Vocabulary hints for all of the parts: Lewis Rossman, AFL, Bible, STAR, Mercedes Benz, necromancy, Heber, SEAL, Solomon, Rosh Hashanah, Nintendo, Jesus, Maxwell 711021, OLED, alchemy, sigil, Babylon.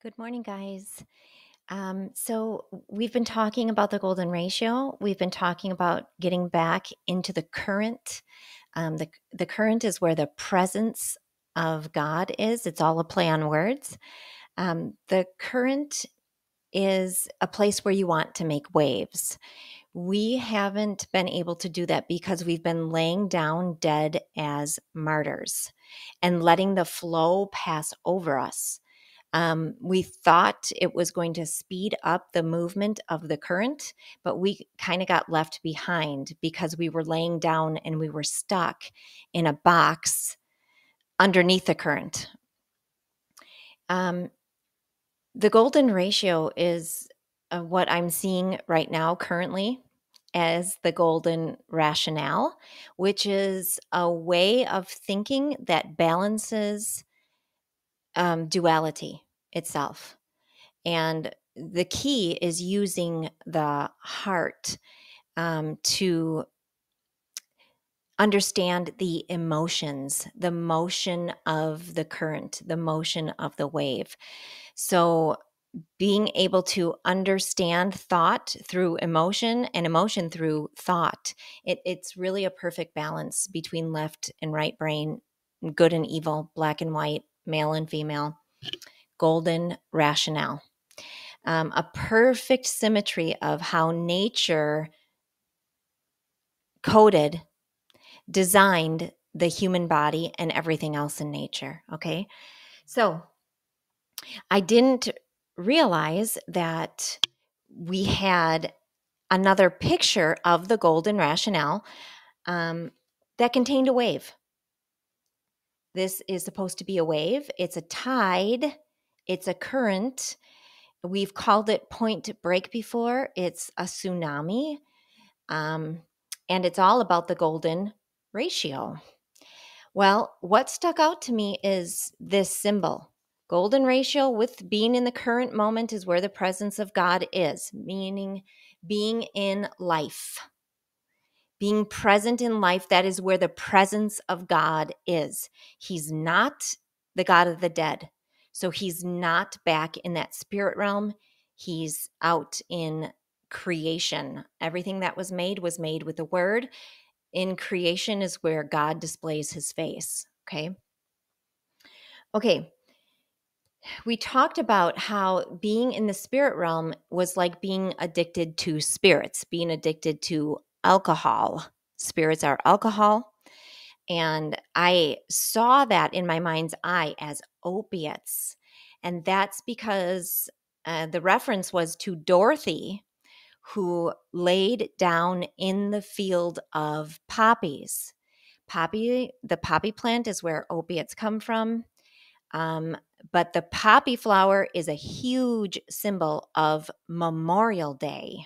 Good morning, guys. So we've been talking about the golden ratio. We've been talking about getting back into the current. The current is where the presence of God is. It's all a play on words. The current is a place where you want to make waves. We haven't been able to do that because we've been laying down dead as martyrs and letting the flow pass over us. We thought it was going to speed up the movement of the current, but we kind of got left behind because we were laying down and we were stuck in a box underneath the current. The golden ratio is what I'm seeing right now currently as the golden rationale, which is a way of thinking that balances duality itself. And the key is using the heart to understand the emotions, the motion of the current, the motion of the wave. So being able to understand thought through emotion and emotion through thought, it's really a perfect balance between left and right brain, good and evil, black and white, male and female, golden rationale, a perfect symmetry of how nature coded, designed the human body and everything else in nature. Okay. So I didn't realize that we had another picture of the golden rationale that contained a wave. This is supposed to be a wave. It's a tide. It's a current. We've called it Point Break before. It's a tsunami. And it's all about the golden ratio. Well, what stuck out to me is this symbol. Golden ratio with being in the current moment is where the presence of God is, meaning being in life. Being present in life, that is where the presence of God is. He's not the God of the dead. So he's not back in that spirit realm. He's out in creation. Everything that was made with the word. In creation is where God displays his face. Okay. Okay. We talked about how being in the spirit realm was like being addicted to spirits, being addicted to alcohol. Spirits are alcohol. And I saw that in my mind's eye as opiates. And that's because the reference was to Dorothy, who laid down in the field of poppies. The poppy plant is where opiates come from. But the poppy flower is a huge symbol of Memorial Day.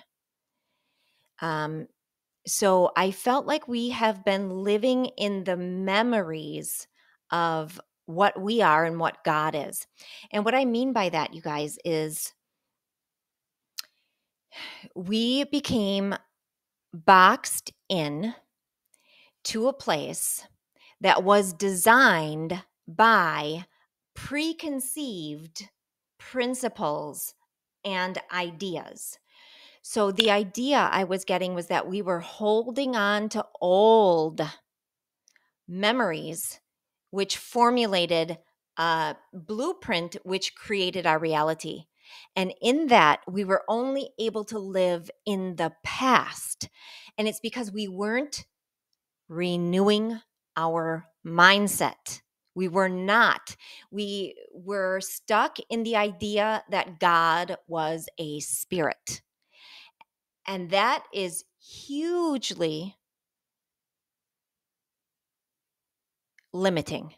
So I felt like we have been living in the memories of what we are and what God is. And what I mean by that, you guys, is we became boxed in to a place that was designed by preconceived principles and ideas. So the idea I was getting was that we were holding on to old memories, which formulated a blueprint which created our reality. And in that, we were only able to live in the past. And it's because we weren't renewing our mindset. We were not. We were stuck in the idea that God was a spirit. And that is hugely limiting.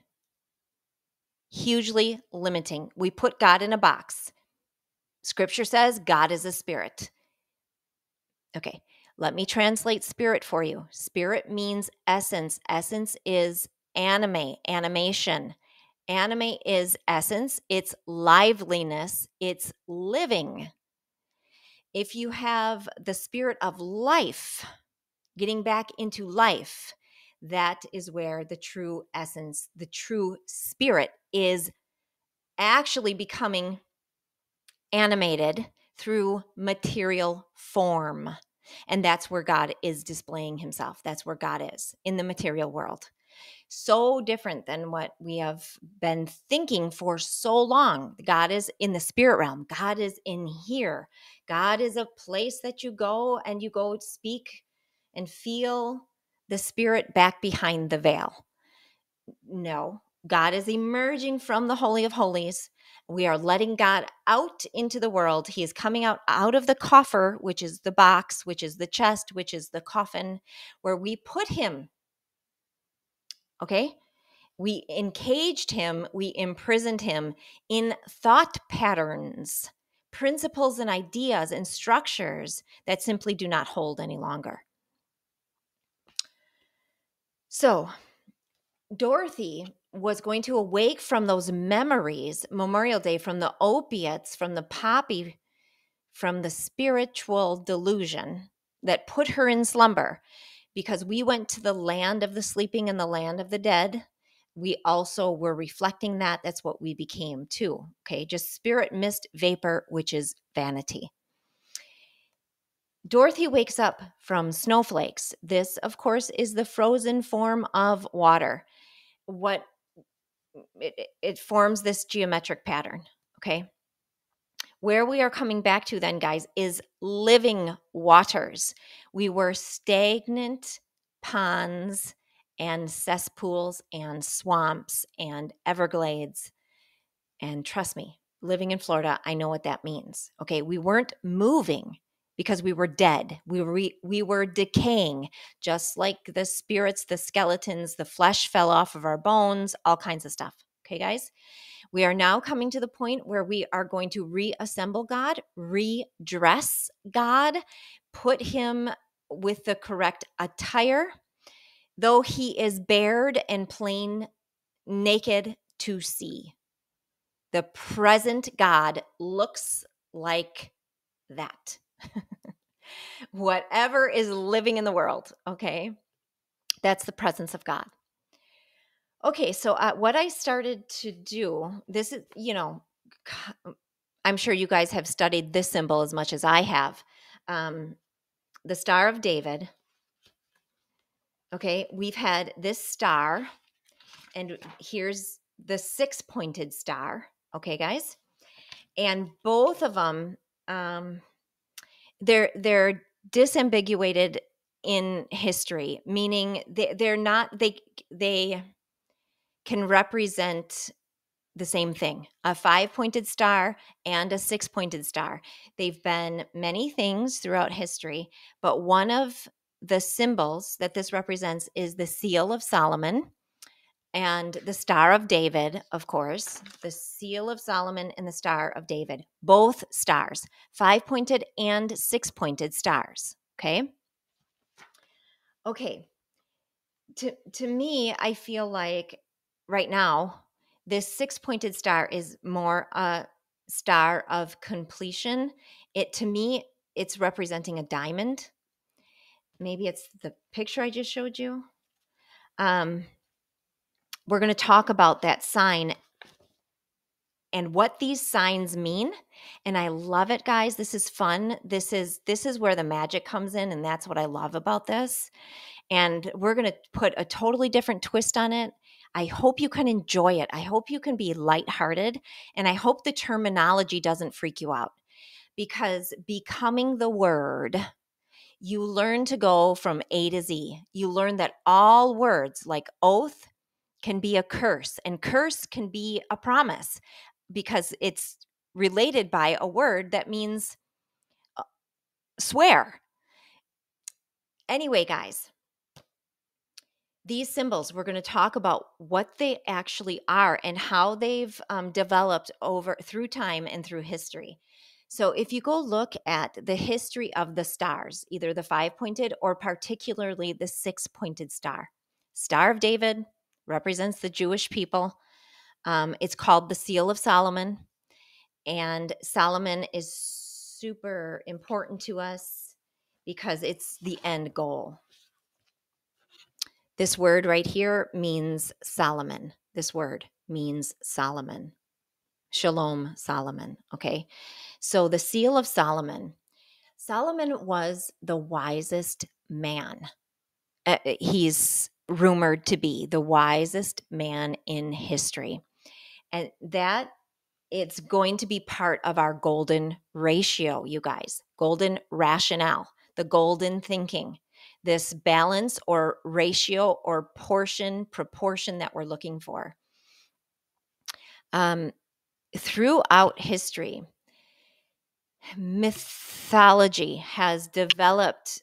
Hugely limiting. We put God in a box. Scripture says God is a spirit. Okay, let me translate spirit for you. Spirit means essence. Essence is anime, animation. Anime is essence. It's liveliness. It's living. If you have the spirit of life, getting back into life, that is where the true essence, the true spirit is actually becoming animated through material form. And that's where God is displaying himself. That's where God is, in the material world. So different than what we have been thinking for so long. God is in the spirit realm. God is in here. God is a place that you go and you go speak and feel the spirit back behind the veil. No, God is emerging from the Holy of Holies. We are letting God out into the world. He is coming out of the coffer, which is the box, which is the chest, which is the coffin, where we put him. Okay? We encaged him. We imprisoned him in thought patterns, principles and ideas and structures that simply do not hold any longer. So Dorothy was going to awake from those memories, Memorial Day, from the opiates, from the poppy, from the spiritual delusion that put her in slumber. Because we went to the land of the sleeping and the land of the dead, we also were reflecting that. That's what we became too, okay? Just spirit mist vapor, which is vanity. Dorothy wakes up from snowflakes. This, of course, is the frozen form of water. What it forms this geometric pattern, okay? Where we are coming back to then, guys, is living waters. We were stagnant ponds and cesspools and swamps and Everglades. And trust me, living in Florida, I know what that means. Okay, we weren't moving because we were dead. We were decaying, just like the spirits, the skeletons, the flesh fell off of our bones, all kinds of stuff. Okay, guys? We are now coming to the point where we are going to reassemble God, redress God, put him with the correct attire, though he is bared and plain naked to see. The present God looks like that. Whatever is living in the world, okay? That's the presence of God. Okay, so what I started to do, this is, you know, I'm sure you guys have studied this symbol as much as I have. The Star of David. Okay, we've had this star, and here's the six-pointed star. Okay, guys? And both of them, they're disambiguated in history, meaning they can represent the same thing, a five-pointed star and a six-pointed star. They've been many things throughout history, but one of the symbols that this represents is the seal of Solomon and the Star of David, of course, the seal of Solomon and the Star of David, both stars, five-pointed and six-pointed stars, okay? Okay, to me, I feel like right now, this six-pointed star is more a star of completion. To me, it's representing a diamond. Maybe it's the picture I just showed you. We're going to talk about that sign and what these signs mean. And I love it, guys. This is fun. This is where the magic comes in, and that's what I love about this. And we're going to put a totally different twist on it. I hope you can enjoy it. I hope you can be lighthearted, and I hope the terminology doesn't freak you out, because becoming the word, you learn to go from A to Z. You learn that all words like oath can be a curse, and curse can be a promise because it's related by a word that means swear. Anyway, guys. These symbols, we're going to talk about what they actually are and how they've developed over through time and through history. So if you go look at the history of the stars, either the five-pointed or particularly the six-pointed star. Star of David represents the Jewish people. It's called the Seal of Solomon. And Solomon is super important to us because it's the end goal. This word right here means Solomon. This word means Solomon. Shalom, Solomon. Okay. So the seal of Solomon. Solomon was the wisest man. He's rumored to be the wisest man in history. And that it's going to be part of our golden ratio, you guys, golden rationale, the golden thinking, this balance or ratio or proportion that we're looking for. Throughout history, mythology has developed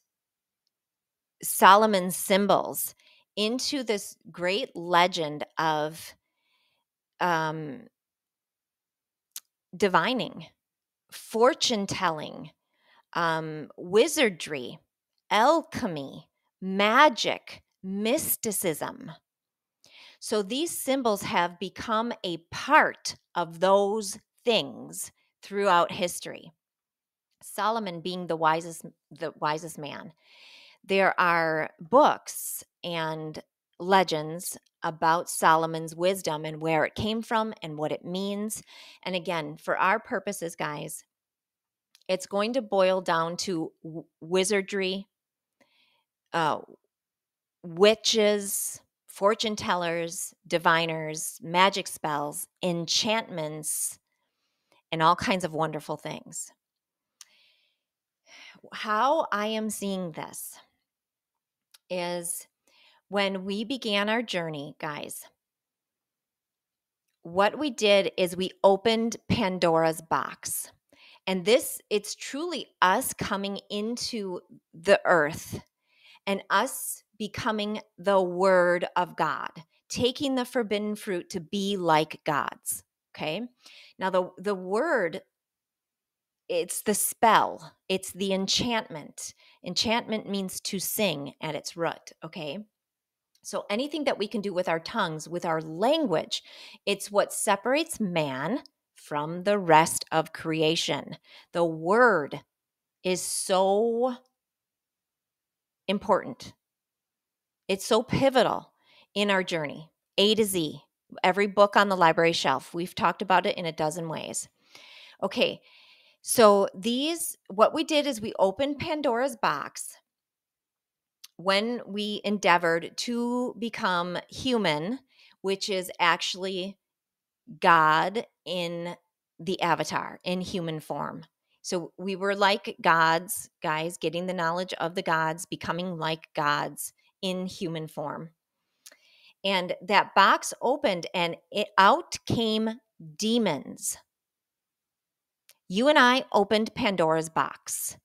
Solomon's symbols into this great legend of divining, fortune-telling, wizardry, alchemy, magic, mysticism. So these symbols have become a part of those things throughout history. Solomon being the wisest man. There are books and legends about Solomon's wisdom and where it came from and what it means. And again, for our purposes, guys, it's going to boil down to wizardry, witches, fortune tellers, diviners, magic spells, enchantments, and all kinds of wonderful things. How I am seeing this is when we began our journey, guys, what we did is we opened Pandora's box. And this, it's truly us coming into the earth and us becoming the Word of God, taking the forbidden fruit to be like God's, okay? Now, the Word, it's the spell. It's the enchantment. Enchantment means to sing at its root, okay? So anything that we can do with our tongues, with our language, it's what separates man from the rest of creation. The word is so important. It's so pivotal in our journey, A to Z. Every book on the library shelf, we've talked about it in a dozen ways. Okay. So what we did is we opened Pandora's box when we endeavored to become human, which is actually God in the avatar, in human form. So we were like gods, guys, getting the knowledge of the gods, becoming like gods in human form. And that box opened and out came demons. You and I opened Pandora's box,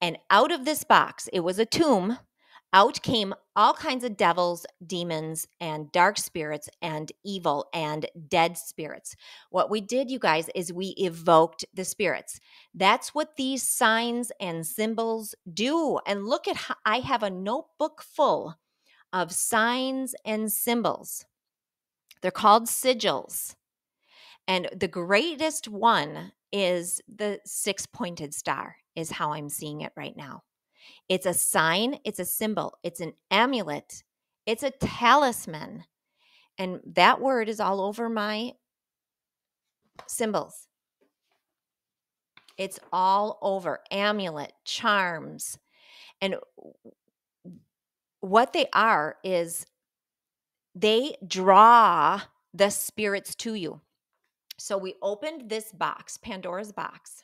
and out of this box, it was a tomb, out came all kinds of devils, demons, and dark spirits, and evil, and dead spirits. What we did, you guys, is we evoked the spirits. That's what these signs and symbols do. And look at how I have a notebook full of signs and symbols. They're called sigils. And the greatest one is the six-pointed star, is how I'm seeing it right now. It's a sign, it's a symbol, it's an amulet, it's a talisman. And that word is all over my symbols. It's all over, amulet, charms. And what they are is they draw the spirits to you. So we opened this box, Pandora's box,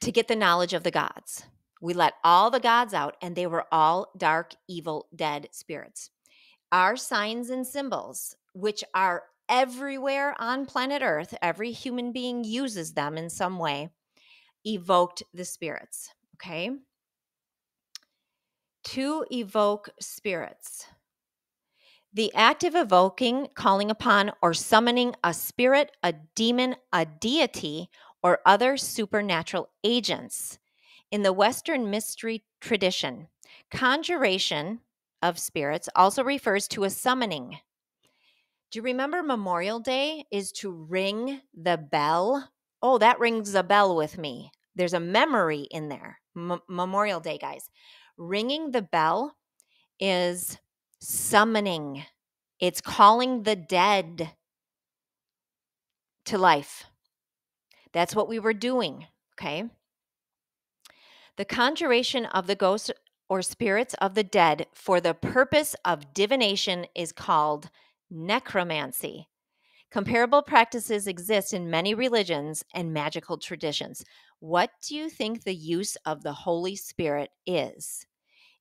to get the knowledge of the gods. We let all the gods out, and they were all dark, evil, dead spirits. Our signs and symbols, which are everywhere on planet Earth, every human being uses them in some way, evoked the spirits, okay? To evoke spirits. The act of evoking, calling upon, or summoning a spirit, a demon, a deity, or other supernatural agents. In the Western mystery tradition, conjuration of spirits also refers to a summoning. Do you remember Memorial Day is to ring the bell? Oh, that rings a bell with me. There's a memory in there. Memorial Day, guys. Ringing the bell is summoning. It's calling the dead. to life. That's what we were doing, okay? The conjuration of the ghosts or spirits of the dead for the purpose of divination is called necromancy. Comparable practices exist in many religions and magical traditions. What do you think the use of the Holy Spirit is?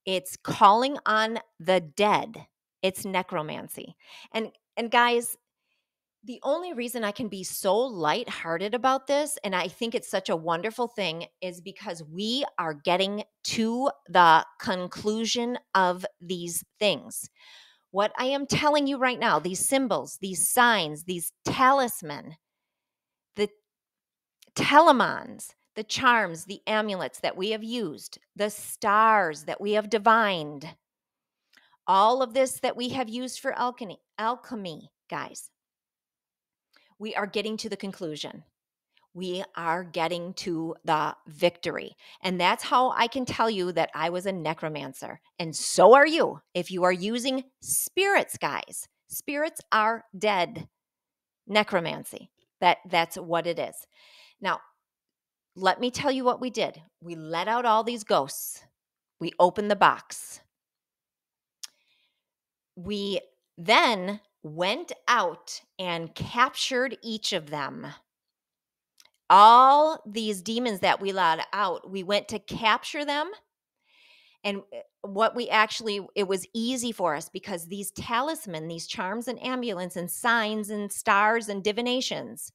It's calling on the dead. It's necromancy. And guys, the only reason I can be so lighthearted about this, and I think it's such a wonderful thing, is because we are getting to the conclusion of these things. What I am telling you right now, these symbols, these signs, these talismans, the telemons, the charms, the amulets that we have used, the stars that we have divined, all of this that we have used for alchemy, guys, we are getting to the conclusion. We are getting to the victory. And that's how I can tell you that I was a necromancer. And so are you if you are using spirits, guys. Spirits are dead. Necromancy. That's what it is. Now, let me tell you what we did. We let out all these ghosts. We opened the box. We then went out and captured each of them. All these demons that we let out, we went to capture them. And what we actually, it was easy for us because these talismans, these charms and amulets and signs and stars and divinations,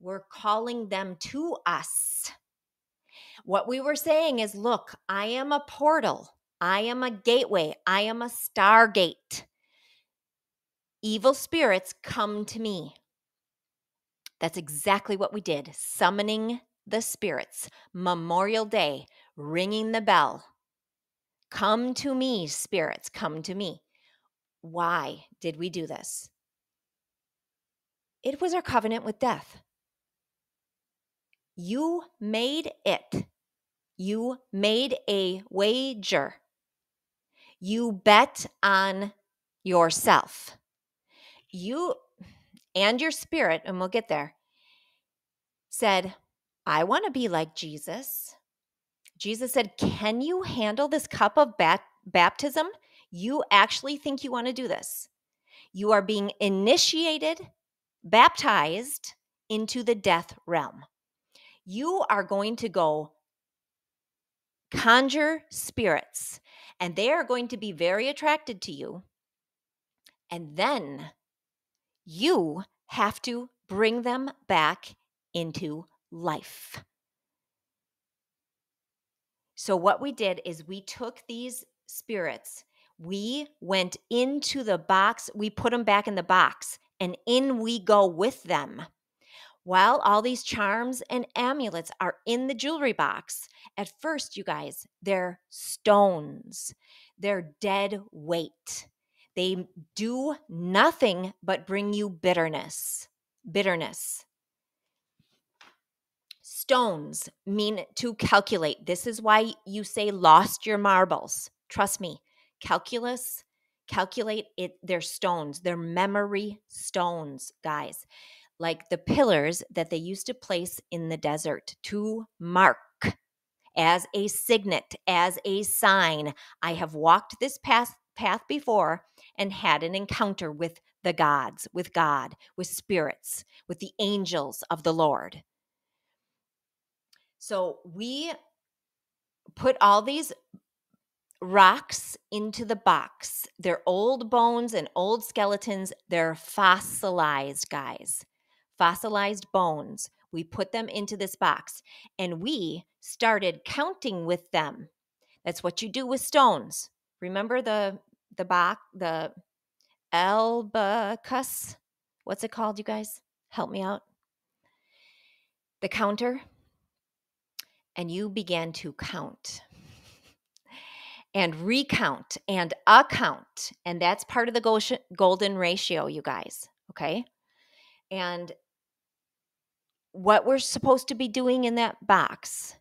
were calling them to us. What we were saying is, look, I am a portal. I am a gateway. I am a stargate. Evil spirits, come to me. That's exactly what we did, summoning the spirits. Memorial Day, ringing the bell. Come to me, spirits, come to me. Why did we do this? It was our covenant with death. You made it. You made a wager. You bet on yourself. You and your spirit, and we'll get there, said, I want to be like Jesus. Jesus said, can you handle this cup of baptism? You actually think you want to do this. You are being initiated, baptized into the death realm. You are going to go conjure spirits, and they are going to be very attracted to you. And then you have to bring them back into life. So what we did is we took these spirits, we went into the box, we put them back in the box, and in we go with them. While all these charms and amulets are in the jewelry box, at first, you guys, they're stones. They're dead weight. They do nothing but bring you bitterness. Bitterness. Stones mean to calculate. This is why you say lost your marbles. Trust me. Calculus, calculate it. They're stones. They're memory stones, guys. Like the pillars that they used to place in the desert to mark. As a signet, as a sign. I have walked this path before and had an encounter with the gods, with God, with spirits, with the angels of the Lord. So we put all these rocks into the box. They're old bones and old skeletons. They're fossilized, guys, fossilized bones. We put them into this box and we started counting with them. That's what you do with stones. Remember the box, the albacus, what's it called, you guys? Help me out. The counter. And you began to count and recount and account. And that's part of the golden ratio, you guys, okay? And what we're supposed to be doing in that box.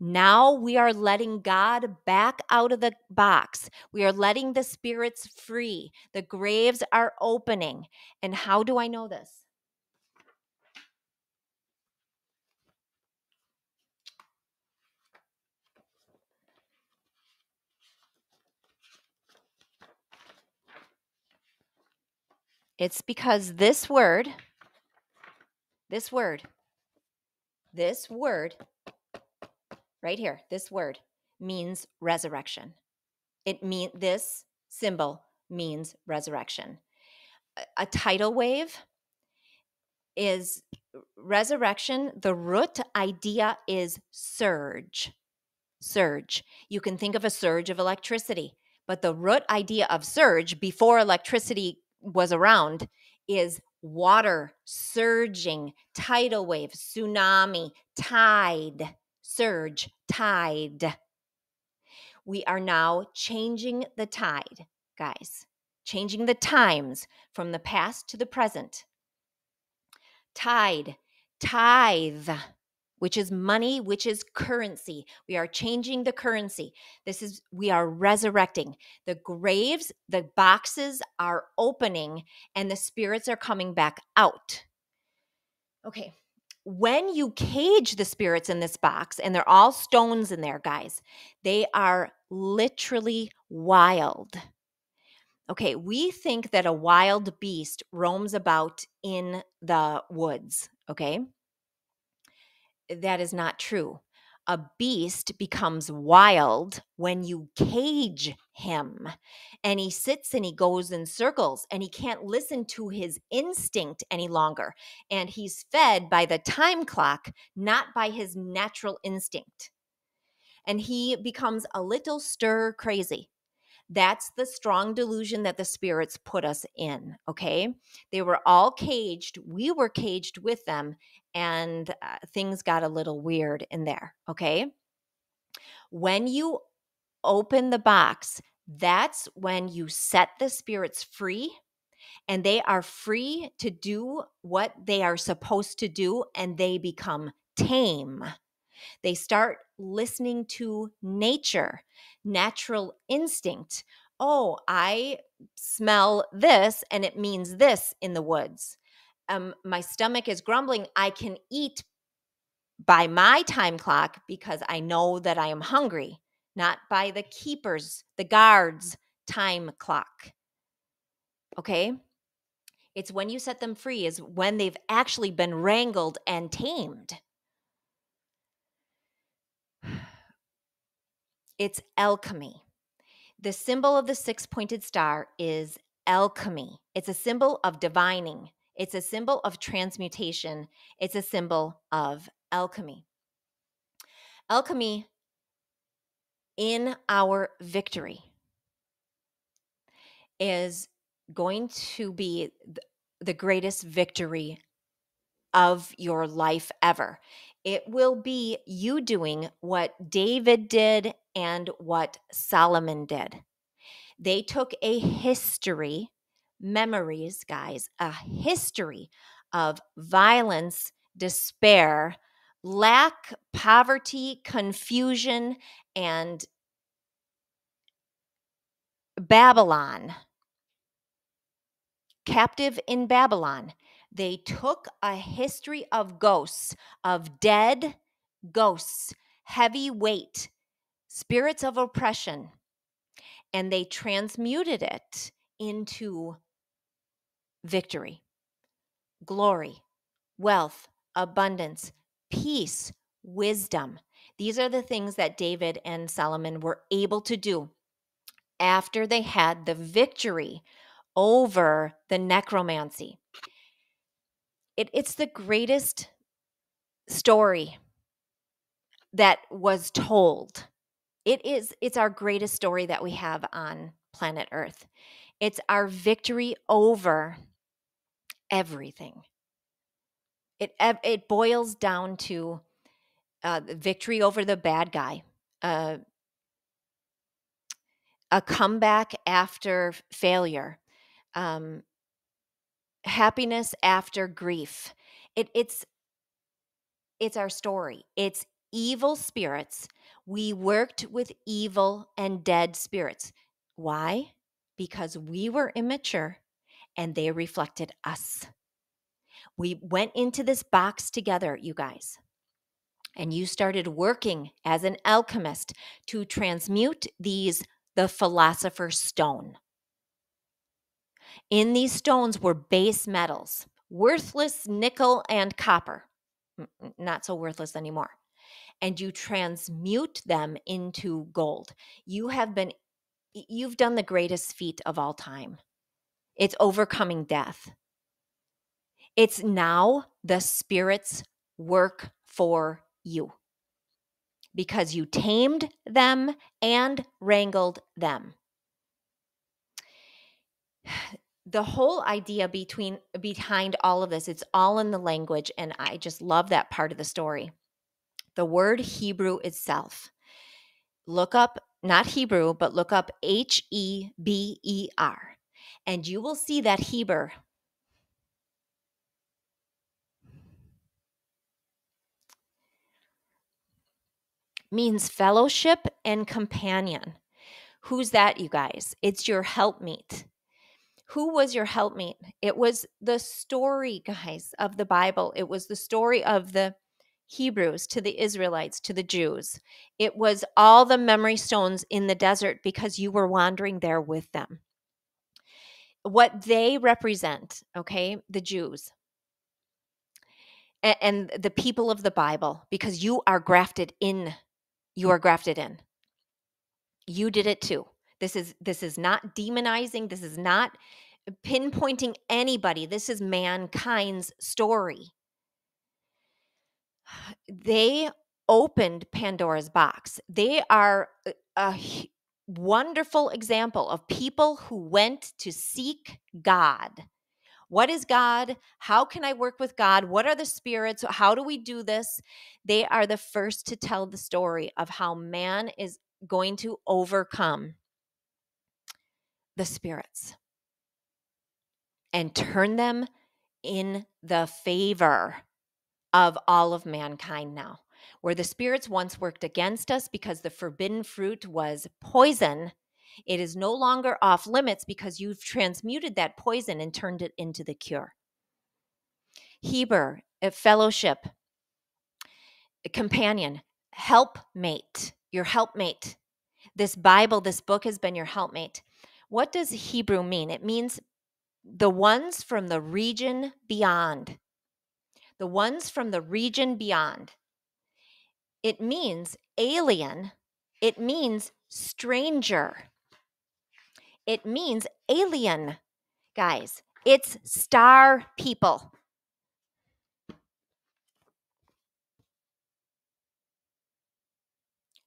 Now we are letting God back out of the box. We are letting the spirits free. The graves are opening. And how do I know this? It's because this word right here, this word means resurrection. This symbol means resurrection. A tidal wave is resurrection. The root idea is surge. Surge. You can think of a surge of electricity, but the root idea of surge before electricity was around is water surging, tidal wave, tsunami, tide, surge, tide. We are now changing the tide, guys, changing the times from the past to the present. Tide, tithe, which is money, which is currency. We are changing the currency. We are resurrecting. The graves, the boxes are opening, and the spirits are coming back out. Okay. When you cage the spirits in this box, and they're all stones in there, guys, they are literally wild. Okay, we think that a wild beast roams about in the woods, okay? That is not true. A beast becomes wild when you cage him, and he sits and he goes in circles, and he can't listen to his instinct any longer, and he's fed by the time clock, not by his natural instinct, and he becomes a little stir crazy. That's the strong delusion that the spirits put us in, okay? They were all caged. We were caged with them, and things got a little weird in there, okay? When you open the box, that's when you set the spirits free, and they are free to do what they are supposed to do, and they become tame. They start listening to nature, natural instinct. Oh, I smell this, and it means this in the woods. My stomach is grumbling. I can eat by my time clock because I know that I am hungry, not by the keeper's, the guard's time clock. Okay? It's when you set them free is when they've actually been wrangled and tamed. It's alchemy. The symbol of the six-pointed star is alchemy. It's a symbol of divining. It's a symbol of transmutation. It's a symbol of alchemy. Alchemy in our victory is going to be the greatest victory of your life ever. It will be you doing what David did and what Solomon did. They took a history, memories, guys, a history of violence, despair, lack, poverty, confusion, and Babylon. Captive in Babylon. They took a history of ghosts, of dead ghosts, heavy weight, spirits of oppression, and they transmuted it into victory, glory, wealth, abundance, peace, wisdom. These are the things that David and Solomon were able to do after they had the victory over the necromancy. It's the greatest story that was told. It's our greatest story that we have on planet Earth. It's our victory over everything. It boils down to victory over the bad guy, a comeback after failure, happiness after grief. It's our story. It's evil spirits. We worked with evil and dead spirits. Why? Because we were immature and they reflected us. We went into this box together, you guys, and you started working as an alchemist to transmute the philosopher's stone. In these stones were base metals, worthless nickel and copper, not so worthless anymore, and you transmute them into gold. You've done the greatest feat of all time. It's overcoming death. It's now the Spirit's work for you, because you tamed them and wrangled them. The whole idea behind all of this, it's all in the language, and I just love that part of the story. The word Hebrew itself. Look up, not Hebrew, but look up H-E-B-E-R, and you will see that Heber. Means fellowship and companion. Who's that, you guys? It's your helpmeet. Who was your helpmeet? It was the story, guys, of the Bible. It was the story of the Hebrews to the Israelites to the Jews. It was all the memory stones in the desert because you were wandering there with them. What they represent, okay, the Jews and the people of the Bible, because you are grafted in. You are grafted in. You did it too. This is not demonizing. This is not pinpointing anybody. This is mankind's story. They opened Pandora's box. They are a wonderful example of people who went to seek God. What is God? How can I work with God? What are the spirits? How do we do this? They are the first to tell the story of how man is going to overcome the spirits and turn them in the favor of all of mankind now. Where the spirits once worked against us because the forbidden fruit was poison, it is no longer off limits because you've transmuted that poison and turned it into the cure. Heber, a fellowship, a companion, helpmate, your helpmate. This Bible, this book has been your helpmate. What does Hebrew mean? It means the ones from the region beyond. The ones from the region beyond. It means alien. It means stranger. It means alien, guys. It's STAR people.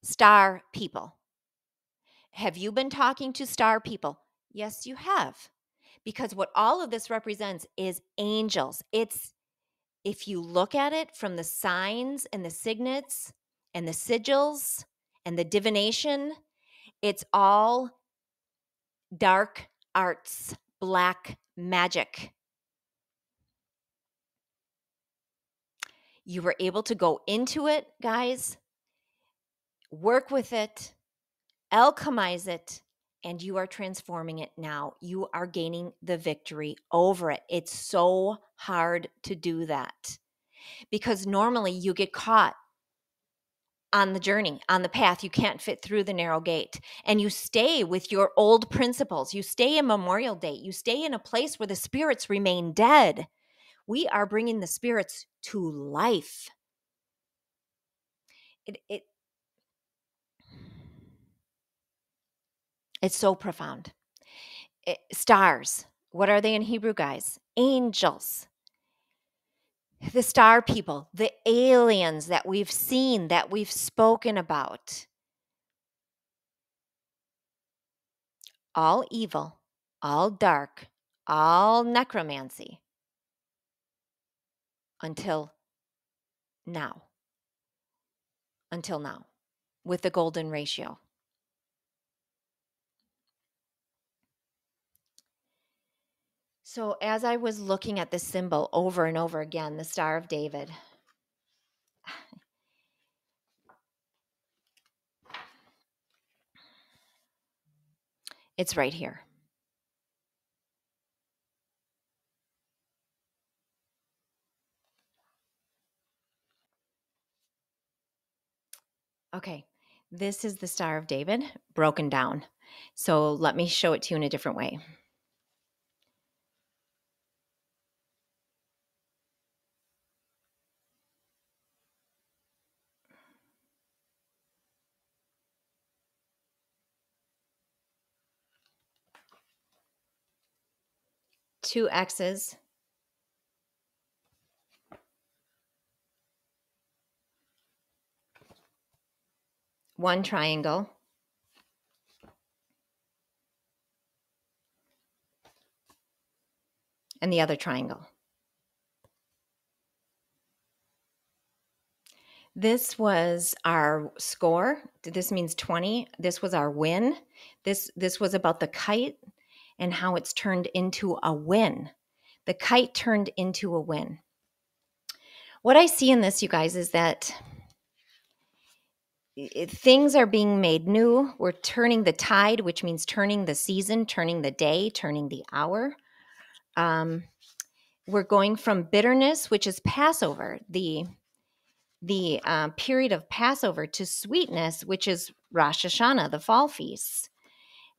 STAR people. Have you been talking to STAR people? Yes, you have. Because what all of this represents is angels. It's, if you look at it from the signs and the signets and the sigils and the divination, it's all dark arts, black magic. You were able to go into it, guys, work with it, alchemize it, and you are transforming it now. You are gaining the victory over it. It's so hard to do that because normally you get caught on the journey, on the path. You can't fit through the narrow gate. And you stay with your old principles. You stay in Memorial Day. You stay in a place where the spirits remain dead. We are bringing the spirits to life. It's so profound. Stars. What are they in Hebrew, guys? Angels. The STAR people, the aliens that we've seen, that we've spoken about. All evil, all dark, all necromancy. Until now. Until now. With the golden ratio. So as I was looking at this symbol over and over again, the Star of David, it's right here. Okay, this is the Star of David broken down. So let me show it to you in a different way. two X's. One triangle. And the other triangle. This was our score. This means 20. This was our win. This was about the kite and how it's turned into a win. The kite turned into a win. What I see in this, you guys, is that things are being made new. We're turning the tide, which means turning the season, turning the day, turning the hour. We're going from bitterness, which is Passover, the period of Passover, to sweetness, which is Rosh Hashanah, the fall feasts.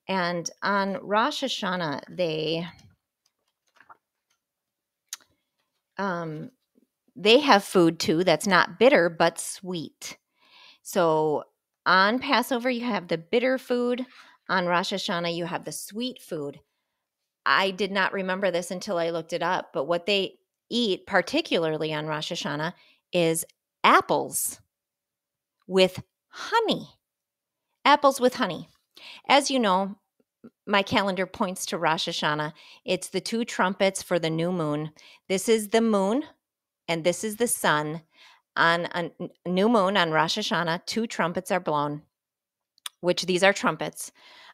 And on Rosh Hashanah, they have food too that's not bitter but sweet. So on Passover, you have the bitter food. On Rosh Hashanah, you have the sweet food. I did not remember this until I looked it up, but what they eat, particularly on Rosh Hashanah, is apples with honey. Apples with honey. As you know, my calendar points to Rosh Hashanah. It's the two trumpets for the new moon. This is the moon, and this is the sun. On a new moon, on Rosh Hashanah, two trumpets are blown, which these are trumpets.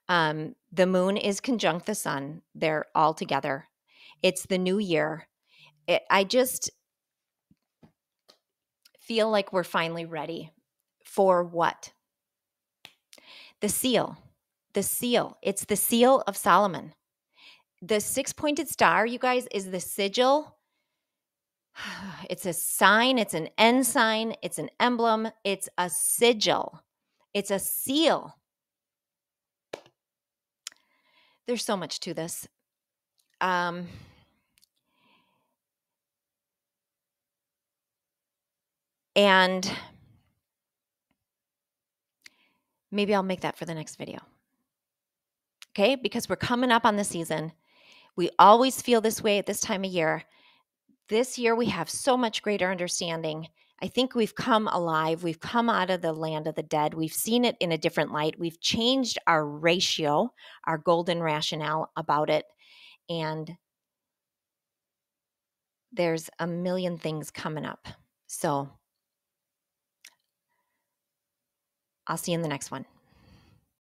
The moon is conjunct the sun. They're all together. It's the new year. I just feel like we're finally ready for what? The seal. The seal. It's the seal of Solomon. The six-pointed star, you guys, is the sigil. It's a sign. It's an ensign. It's an emblem. It's a sigil. It's a seal. There's so much to this. And maybe I'll make that for the next video. Okay? Because we're coming up on the season. We always feel this way at this time of year. This year, we have so much greater understanding. I think we've come alive. We've come out of the land of the dead. We've seen it in a different light. We've changed our ratio, our golden rationale about it. And there's a million things coming up. So I'll see you in the next one.